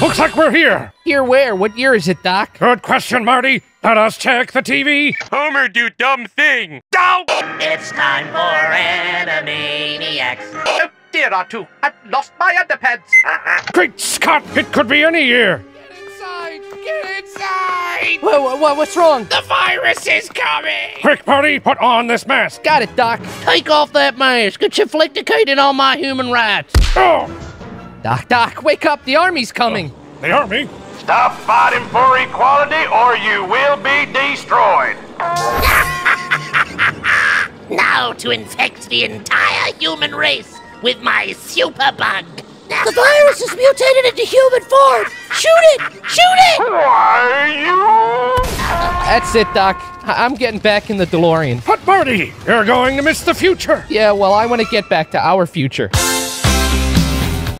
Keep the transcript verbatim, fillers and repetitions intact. Looks like we're here. Here where? What year is it, Doc? Good question, Marty. Let us check the T V. Homer, do dumb thing. Ow! It's time for Animaniacs. Oh, dear, R two. I've lost my underpants. Great Scott, it could be any year. Get inside. Get inside. Whoa, whoa, whoa, what's wrong? The virus is coming. Quick, Marty, put on this mask. Got it, Doc. Take off that mask. It's inflicting on my human rights. Oh! Doc, Doc, wake up! The army's coming! Uh, the army? Stop fighting for equality or you will be destroyed! Now to infect the entire human race with my super bug! The virus is mutated into human form! Shoot it! Shoot it! Why you? That's it, Doc. I I'm getting back in the DeLorean. But Marty, you're going to miss the future! Yeah, well, I want to get back to our future.